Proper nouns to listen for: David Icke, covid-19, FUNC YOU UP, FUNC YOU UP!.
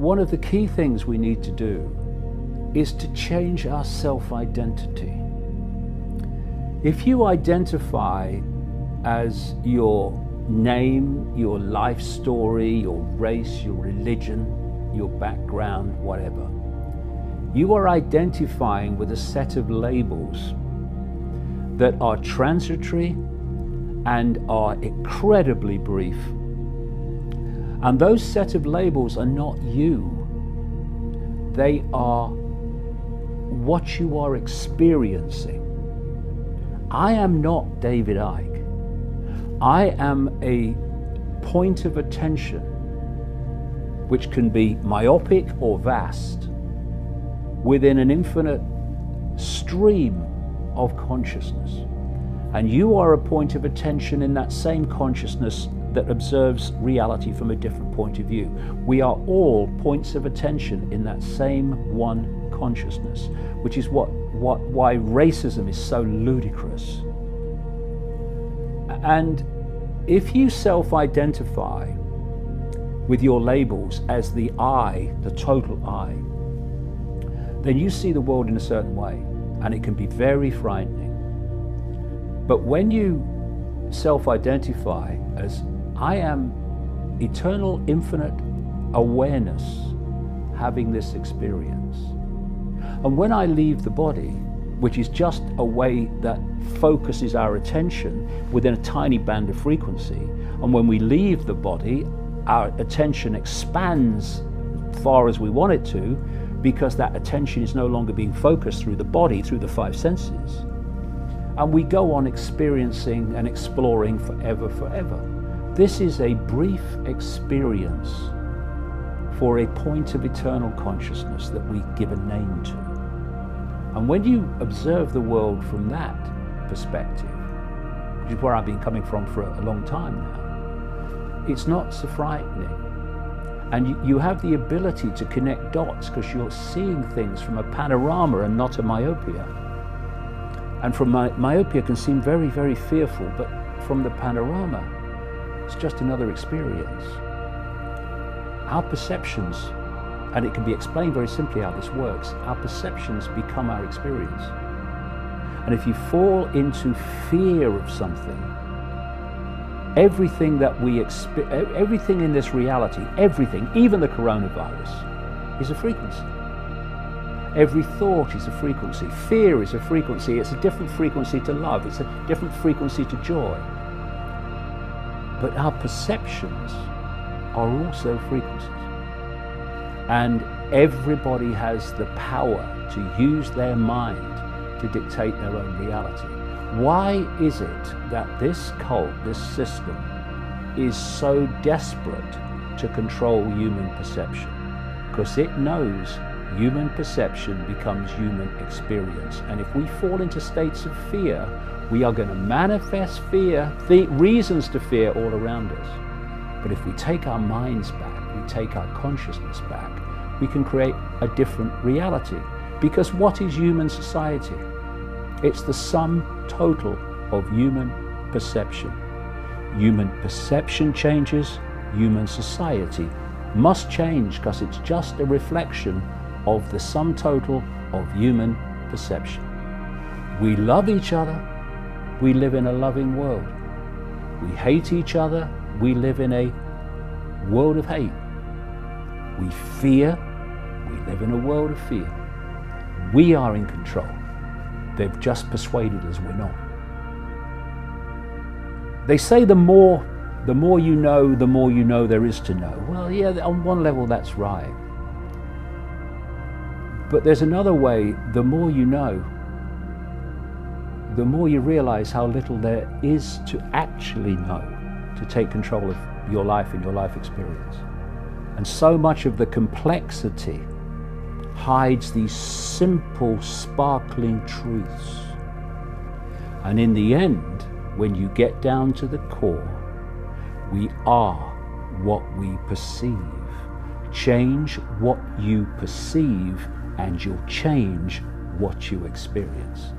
One of the key things we need to do is to change our self-identity. If you identify as your name, your life story, your race, your religion, your background, whatever, you are identifying with a set of labels that are transitory and are incredibly brief. And those set of labels are not you. They are what you are experiencing. I am not David Icke. I am a point of attention, which can be myopic or vast, within an infinite stream of consciousness. And you are a point of attention in that same consciousness that observes reality from a different point of view. We are all points of attention in that same one consciousness, which is why racism is so ludicrous. And if you self-identify with your labels as the I, the total I, then you see the world in a certain way, and it can be very frightening. But when you self-identify as I am eternal, infinite awareness having this experience. And when I leave the body, which is just a way that focuses our attention within a tiny band of frequency, and when we leave the body, our attention expands as far as we want it to, because that attention is no longer being focused through the body, through the five senses. And we go on experiencing and exploring forever. This is a brief experience for a point of eternal consciousness that we give a name to. And when you observe the world from that perspective, which is where I've been coming from for a long time now, it's not so frightening. And you have the ability to connect dots because you're seeing things from a panorama and not a myopia. And from myopia can seem very, very fearful, but from the panorama, it's just another experience. Our perceptions, and it can be explained very simply how this works, our perceptions become our experience. And if you fall into fear of something, everything that we experience, everything in this reality, everything, even the coronavirus, is a frequency. Every thought is a frequency. Fear is a frequency. It's a different frequency to love. It's a different frequency to joy. But our perceptions are also frequencies. And everybody has the power to use their mind to dictate their own reality. Why is it that this cult, this system, is so desperate to control human perception? Because it knows human perception becomes human experience. And if we fall into states of fear, we are going to manifest fear, reasons to fear all around us. But if we take our minds back, we take our consciousness back, we can create a different reality. Because what is human society? It's the sum total of human perception. Human perception changes, human society must change because it's just a reflection of the sum total of human perception. We love each other, we live in a loving world. We hate each other, we live in a world of hate. We fear, we live in a world of fear. We are in control. They've just persuaded us we're not. They say the more you know, the more you know there is to know. Well, yeah, on one level that's right. But there's another way, the more you know, the more you realize how little there is to actually know to take control of your life and your life experience. And so much of the complexity hides these simple, sparkling truths. And in the end, when you get down to the core, we are what we perceive. Change what you perceive, and you'll change what you experience.